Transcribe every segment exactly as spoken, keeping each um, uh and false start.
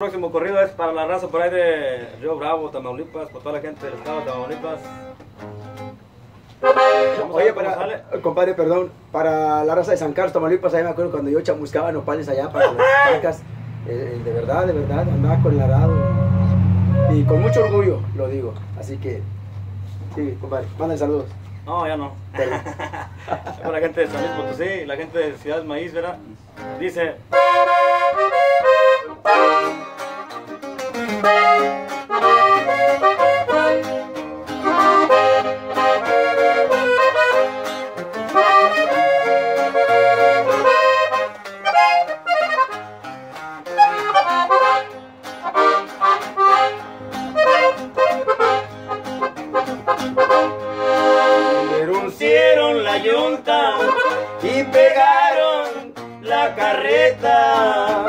El próximo corrido es para la raza por ahí de Río Bravo, Tamaulipas, por toda la gente del estado de Tamaulipas. Oye, para, compadre, perdón, para la raza de San Carlos, Tamaulipas, ahí me acuerdo cuando yo chamuscaba nopales allá para las vacas, eh, de verdad, de verdad, andaba colorado y con mucho orgullo, lo digo, así que, sí, compadre, mándale saludos. No, ya no. Para la gente de San Luis Potosí, la gente de Ciudad de Maíz, ¿verdad? Dice... Denunciaron la yunta y pegaron la carreta.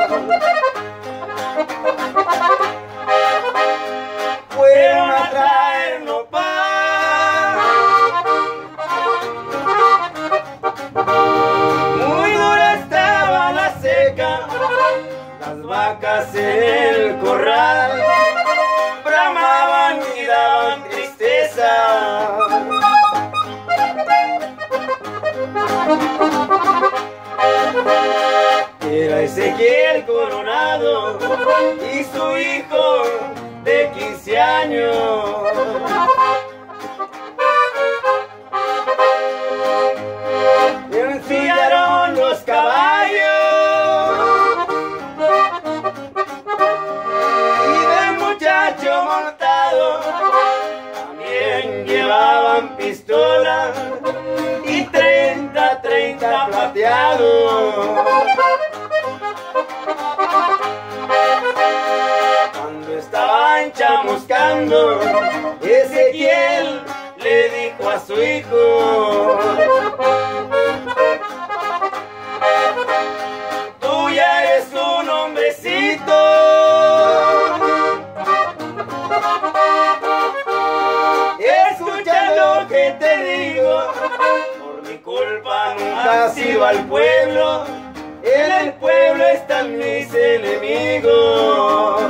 Fueron a traer nopal, muy dura estaba la seca, las vacas en el corral bramaban y daban tristeza. Era Ezequiel coronado y su hijo de quince años. Enfilaron los caballos y del muchacho montado también llevaban pistolas y treinta, treinta plateados. Chamuscando, Ezequiel le dijo a su hijo: tú ya eres un hombrecito, escucha lo que te digo, por mi culpa nunca has ido al pueblo, en el pueblo están mis enemigos.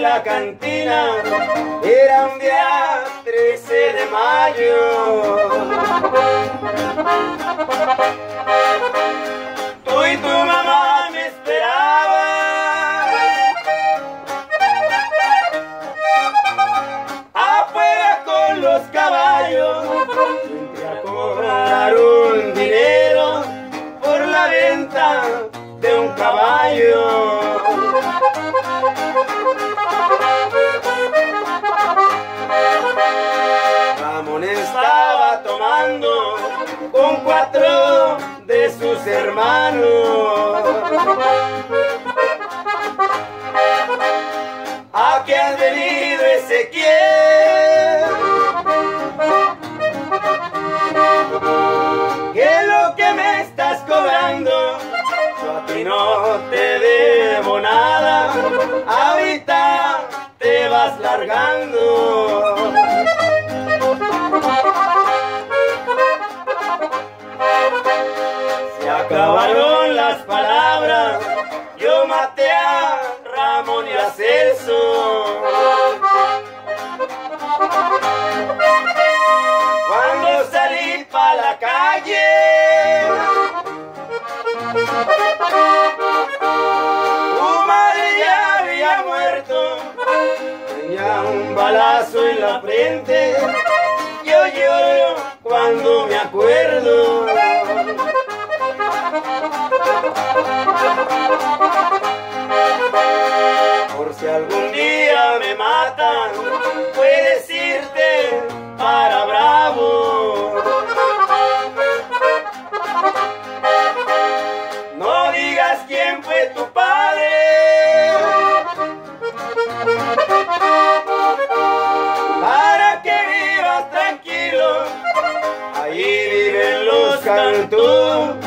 La cantina era un día trece de mayo. Tú y tu mamá me esperaban afuera con los caballos. Entré a cobrar un dinero por la venta de un caballo. Ramón estaba tomando con cuatro de sus hermanos. Aquí ha venido Ezequiel, ¿qué es lo que me estás cobrando? Yo a ti no te debo nada, ahorita te vas largando. Se acabaron las palabras, yo maté a Ramón y a Celso. Cuando salí pa' la calle, tu madre ya había muerto, tenía un balazo en la frente. Yo lloro cuando me acuerdo. Por si algún día me matan, puedes irte para Bravo. No digas quién fue tu padre, para que vivas tranquilo. Ahí vivirás. canto